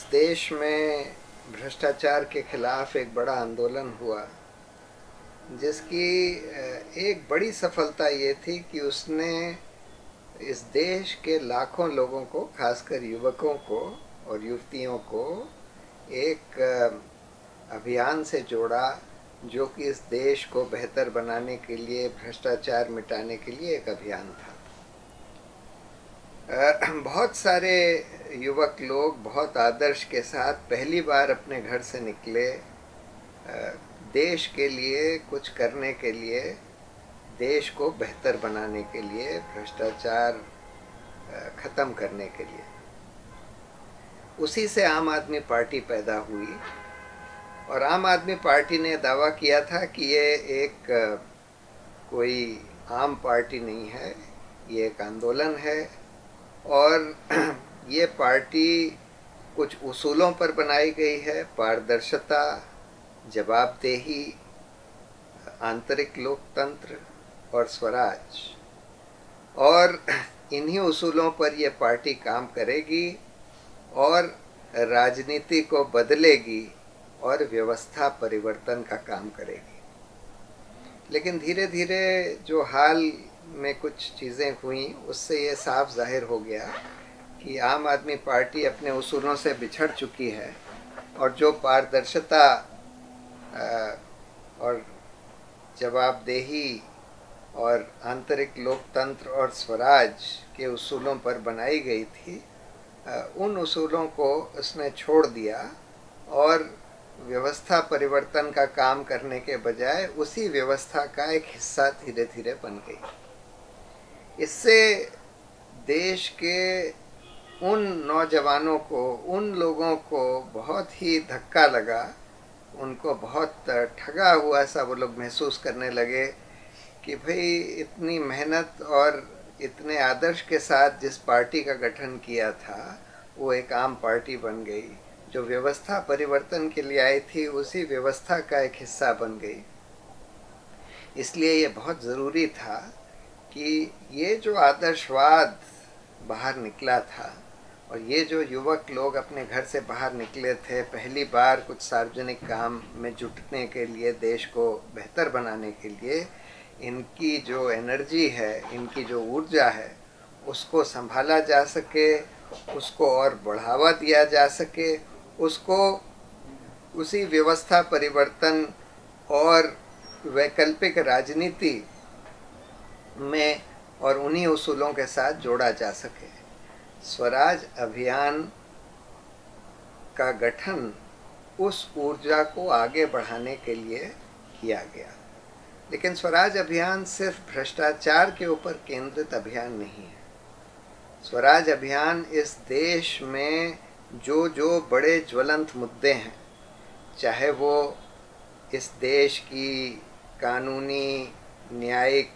इस देश में भ्रष्टाचार के खिलाफ एक बड़ा आंदोलन हुआ, जिसकी एक बड़ी सफलता ये थी कि उसने इस देश के लाखों लोगों को, खासकर युवकों को और युवतियों को, एक अभियान से जोड़ा जो कि इस देश को बेहतर बनाने के लिए, भ्रष्टाचार मिटाने के लिए एक अभियान था। बहुत सारे युवक लोग बहुत आदर्श के साथ पहली बार अपने घर से निकले, देश के लिए कुछ करने के लिए, देश को बेहतर बनाने के लिए, भ्रष्टाचार ख़त्म करने के लिए। उसी से आम आदमी पार्टी पैदा हुई और आम आदमी पार्टी ने दावा किया था कि ये एक कोई आम पार्टी नहीं है, ये एक आंदोलन है और ये पार्टी कुछ उसूलों पर बनाई गई है, पारदर्शिता, जवाबदेही, आंतरिक लोकतंत्र और स्वराज, और इन्हीं उसूलों पर ये पार्टी काम करेगी और राजनीति को बदलेगी और व्यवस्था परिवर्तन का काम करेगी। लेकिन धीरे धीरे जो हाल में कुछ चीज़ें हुई उससे ये साफ जाहिर हो गया कि आम आदमी पार्टी अपने उसूलों से बिछड़ चुकी है और जो पारदर्शिता और जवाबदेही और आंतरिक लोकतंत्र और स्वराज के उसूलों पर बनाई गई थी, उन उसूलों को उसने छोड़ दिया और व्यवस्था परिवर्तन का काम करने के बजाय उसी व्यवस्था का एक हिस्सा धीरे धीरे बन गई। इससे देश के उन नौजवानों को, उन लोगों को बहुत ही धक्का लगा, उनको बहुत ठगा हुआ सा वो लोग महसूस करने लगे कि भाई इतनी मेहनत और इतने आदर्श के साथ जिस पार्टी का गठन किया था वो एक आम पार्टी बन गई, जो व्यवस्था परिवर्तन के लिए आई थी उसी व्यवस्था का एक हिस्सा बन गई। इसलिए ये बहुत ज़रूरी था कि ये जो आदर्शवाद बाहर निकला था और ये जो युवक लोग अपने घर से बाहर निकले थे पहली बार कुछ सार्वजनिक काम में जुटने के लिए, देश को बेहतर बनाने के लिए, इनकी जो एनर्जी है, इनकी जो ऊर्जा है, उसको संभाला जा सके, उसको और बढ़ावा दिया जा सके, उसको उसी व्यवस्था परिवर्तन और वैकल्पिक राजनीति में और उन्हीं उसूलों के साथ जोड़ा जा सके। स्वराज अभियान का गठन उस ऊर्जा को आगे बढ़ाने के लिए किया गया। लेकिन स्वराज अभियान सिर्फ भ्रष्टाचार के ऊपर केंद्रित अभियान नहीं है। स्वराज अभियान इस देश में जो जो बड़े ज्वलंत मुद्दे हैं, चाहे वो इस देश की कानूनी, न्यायिक,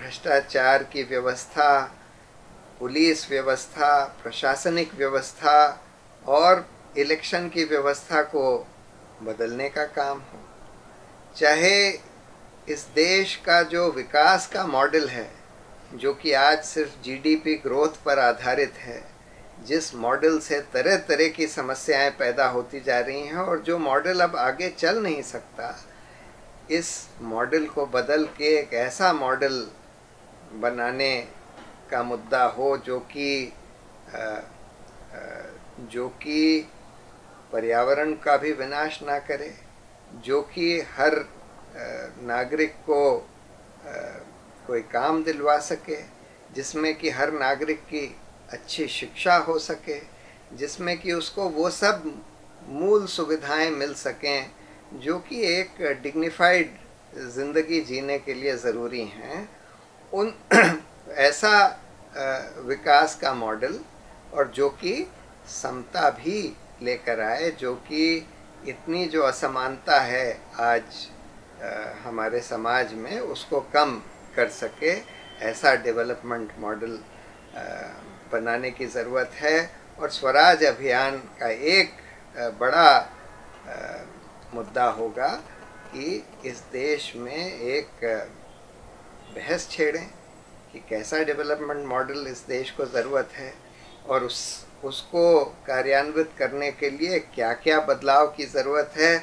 भ्रष्टाचार की व्यवस्था, पुलिस व्यवस्था, प्रशासनिक व्यवस्था और इलेक्शन की व्यवस्था को बदलने का काम हो, चाहे इस देश का जो विकास का मॉडल है जो कि आज सिर्फ जीडीपी ग्रोथ पर आधारित है, जिस मॉडल से तरह तरह की समस्याएं पैदा होती जा रही हैं और जो मॉडल अब आगे चल नहीं सकता, इस मॉडल को बदल के एक ऐसा मॉडल बनाने का मुद्दा हो जो कि पर्यावरण का भी विनाश ना करे, जो कि हर नागरिक को कोई काम दिलवा सके, जिसमें कि हर नागरिक की अच्छी शिक्षा हो सके, जिसमें कि उसको वो सब मूल सुविधाएं मिल सकें जो कि एक डिग्निफाइड ज़िंदगी जीने के लिए ज़रूरी हैं, उन ऐसा विकास का मॉडल और जो कि समता भी लेकर आए, जो कि इतनी जो असमानता है आज हमारे समाज में उसको कम कर सके, ऐसा डेवलपमेंट मॉडल बनाने की ज़रूरत है। और स्वराज अभियान का एक बड़ा मुद्दा होगा कि इस देश में एक बहस छेड़ें कि कैसा डेवलपमेंट मॉडल इस देश को ज़रूरत है, और उसको कार्यान्वित करने के लिए क्या क्या बदलाव की ज़रूरत है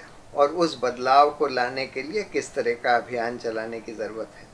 और उस बदलाव को लाने के लिए किस तरह का अभियान चलाने की ज़रूरत है।